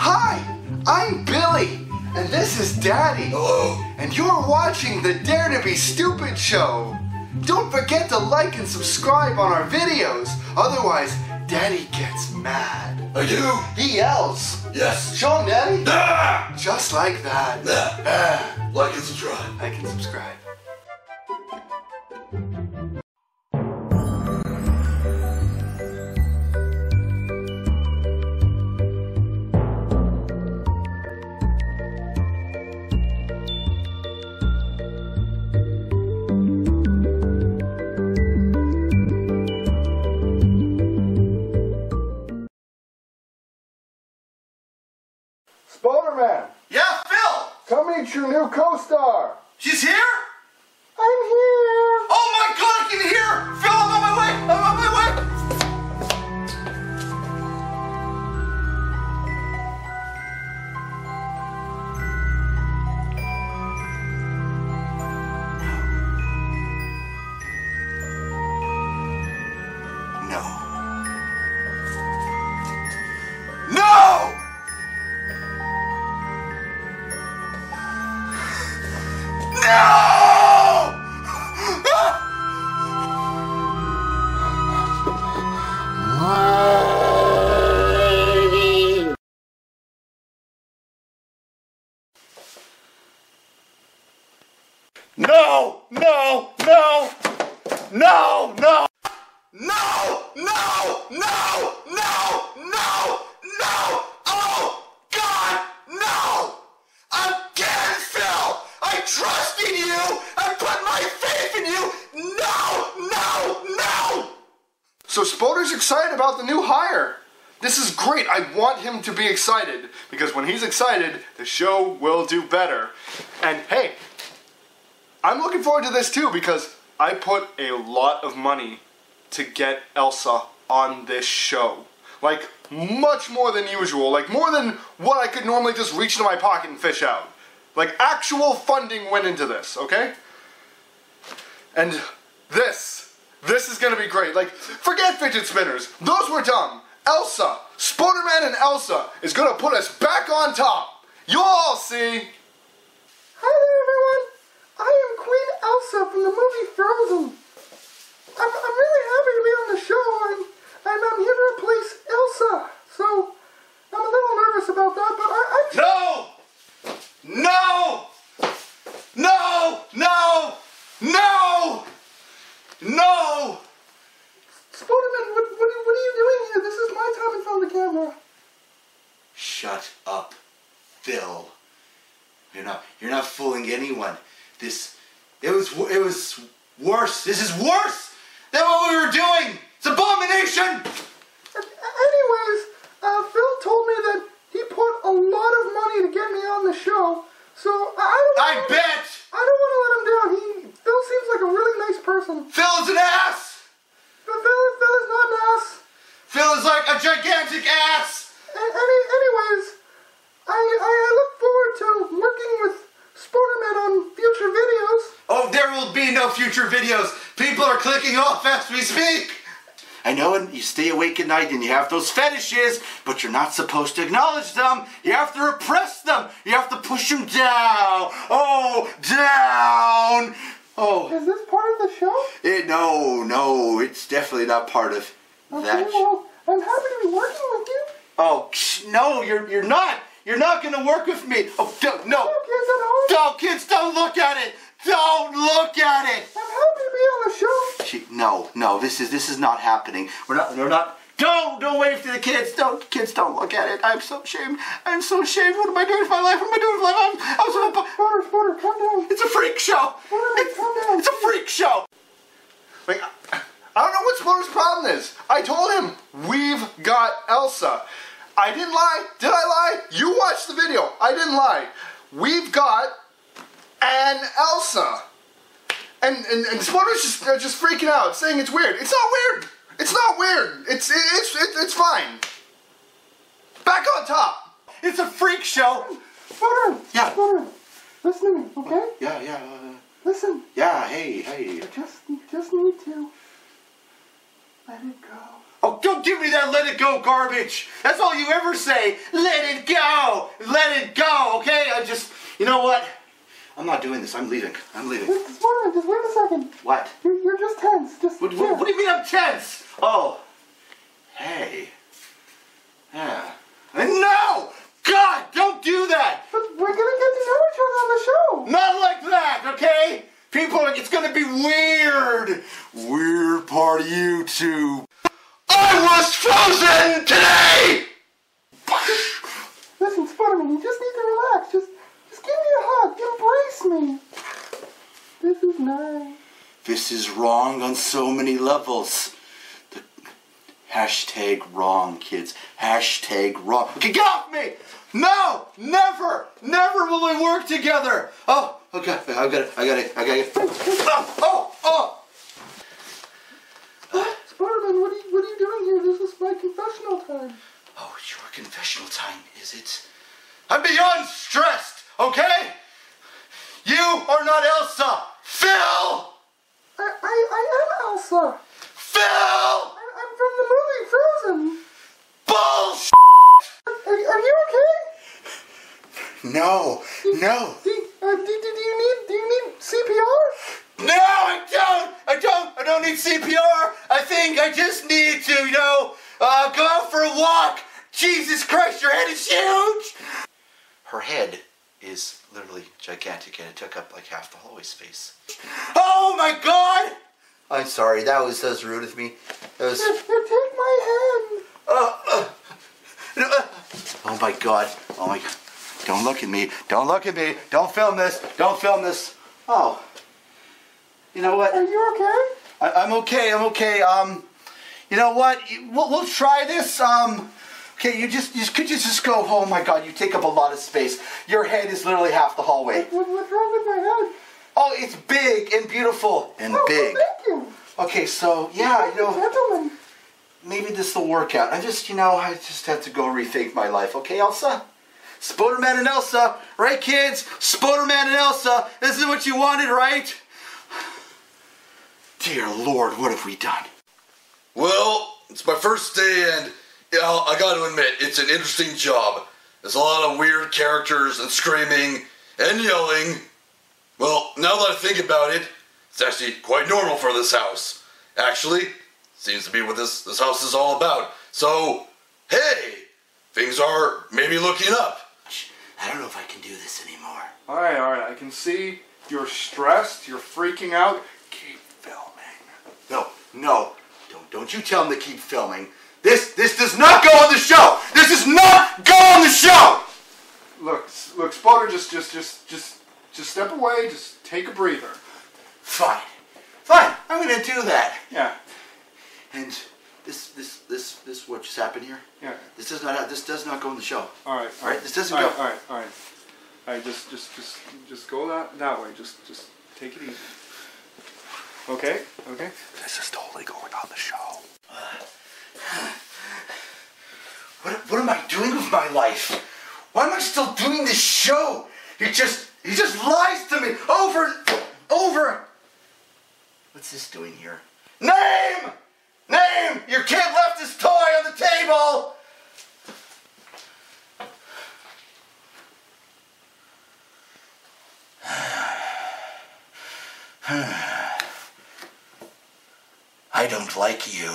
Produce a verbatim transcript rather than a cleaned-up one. Hi, I'm Billy, and this is Daddy. Hello. And you're watching the Dare to Be Stupid Show. Don't forget to like and subscribe on our videos, otherwise Daddy gets mad. I do? He yells. Yes. Show him, Daddy. Ah! Just like that. Ah. Ah. Like and subscribe. Like and subscribe. Spoderman! Yeah, Phil! Come meet your new co-star! She's here? I'm here! Oh my god, I can hear her! Phil, I'm on my way! I'm on my way! No! No! No! No! No! No! No! No! No! No! No! No! No! No! No! Trust in you! I put my faith in you! No! No! No! So Spoder's excited about the new hire. This is great. I want him to be excited, because when he's excited, the show will do better. And hey, I'm looking forward to this too, because I put a lot of money to get Elsa on this show. Like, much more than usual. Like, more than what I could normally just reach into my pocket and fish out. Like, actual funding went into this, okay? And this, this is gonna be great. Like, forget fidget spinners, those were dumb. Elsa, Spoderman and Elsa is gonna put us back on top. You'll all see. Hi there, everyone. I am Queen Elsa from the movie Frozen. I'm, I'm really happy to be on the show, and I'm, I'm here to replace Elsa. So, I'm a little nervous about that, but I... I no! No! No! No! No! No! Spoderman, what, what, what are you doing here? This is my time in front of the camera. Shut up, Phil. You're not, you're not fooling anyone. This, it was, it was worse. This is worse than what we were doing. It's an abomination. Anyways, uh, Phil told me that he put a lot of money to get me on the show, so I don't I want bet! To, I don't want to let him down. He, Phil seems like a really nice person. Phil is an ass! But Phil, Phil is not an ass. Phil is like a gigantic ass! And, and, anyways, I, I look forward to working with Spoderman on future videos. Oh, there will be no future videos. People are clicking off as we speak. I know, and you stay awake at night and you have those fetishes, but you're not supposed to acknowledge them. You have to repress them. You have to push them down. Oh, down. Oh. Is this part of the show? It, no, no, it's definitely not part of okay, that. Well, I'm happy to be working with you. Oh, no, you're, you're not. You're not going to work with me. Oh, don't, no. No, kids, don't. No, kids, don't look at it. Don't look at it! I'm happy to be on the show. She, no, no, this is this is not happening. We're not, we're not. Don't, don't wave to the kids. Don't, kids, don't look at it. I'm so ashamed. I'm so ashamed. What am I doing with my life? What am I doing with my life? I'm, I'm so. Spoder, Spoder, calm down. It's a freak show. Spoder, it's, calm down. It's a freak show. Like, I don't know what Spoder's problem is. I told him we've got Elsa. I didn't lie. Did I lie? You watched the video. I didn't lie. We've got. And Elsa, and and, and Spoder's just they're just freaking out, saying it's weird. It's not weird. It's not weird. It's it's it's, it's fine. Back on top. It's a freak show. Spoder. Yeah. Spoder. Listen to me, okay? Yeah, yeah. Uh, Listen. Yeah. Hey, hey. I just just need to let it go. Oh, don't give me that let it go garbage. That's all you ever say. Let it go. Let it go, okay? I just, you know what? I'm not doing this. I'm leaving. I'm leaving. Wait, Spoderman, just wait a second. What? You're, you're just tense. Just what, what, what do you mean I'm tense? Oh. Hey. Yeah. No! God, don't do that! But we're gonna get to know each other on the show. Not like that, okay? People, it's gonna be weird. Weird part of YouTube. I was frozen today! Listen, Spoderman, you just need to relax. Just, just give me a hug. Embrace me. This is nice. This is wrong on so many levels. The hashtag wrong, kids. Hashtag wrong. Okay, get off me! No! Never! Never will we work together! Oh, okay. I got it. I got it. I got it. Oh! Oh! Oh! What are, you, what are you doing here? This is my confessional time. Oh, it's your confessional time, is it? I'm beyond stressed, okay? You are not Elsa! Phil! I, I, I am Elsa! Phil! I, I'm from the movie Frozen! Bullshit! Are, are you okay? No, do, no. Do, uh, do, do, do, you need, do you need C P R? No, I don't! I don't! I don't need C P R! I think I just need to, you know, uh, go out for a walk. Jesus Christ, your head is huge! Her head is literally gigantic and it took up like half the hallway space. Oh my God! I'm sorry, that was, that was rude of me. That was... Take my hand! Uh, uh, uh, oh my God, oh my God. Don't look at me, don't look at me, don't film this, don't film this. Oh, you know what? Are you okay? I, I'm okay, I'm okay, um, you know what, we'll, we'll try this, um, okay, you just, you could you just go, oh my God, you take up a lot of space, your head is literally half the hallway. What, what's wrong with my head? Oh, it's big and beautiful and oh, big. Well, thank you. Okay, so, yeah, you, you know, gentlemen. Maybe this will work out. I just, you know, I just have to go rethink my life, okay, Elsa? Spoderman and Elsa, right kids? Spoderman and Elsa, this is what you wanted, right? Dear Lord, what have we done? Well, it's my first day and you know, I gotta admit, it's an interesting job. There's a lot of weird characters and screaming and yelling. Well, now that I think about it, it's actually quite normal for this house. Actually, seems to be what this, this house is all about. So, hey, things are maybe looking up. I don't know if I can do this anymore. Alright, alright, I can see you're stressed, you're freaking out. No, no, don't, don't you tell them to keep filming. This, this does not go on the show. This does not go on the show. Look, look, Spoder, just, just, just, just, just step away. Just take a breather. Fine, fine. I'm gonna do that. Yeah. And this, this, this, this, what just happened here? Yeah. This does not, this does not go on the show. All right, all right. This doesn't go. All right, all right, all right. All right, just, just, just, just go that that way. Just, just take it easy. Okay, okay. This is totally going on the show. What, what am I doing with my life? Why am I still doing this show? He just, he just lies to me over and over. What's this doing here? Name! Name! Your kid left his toy on the table! I don't like you.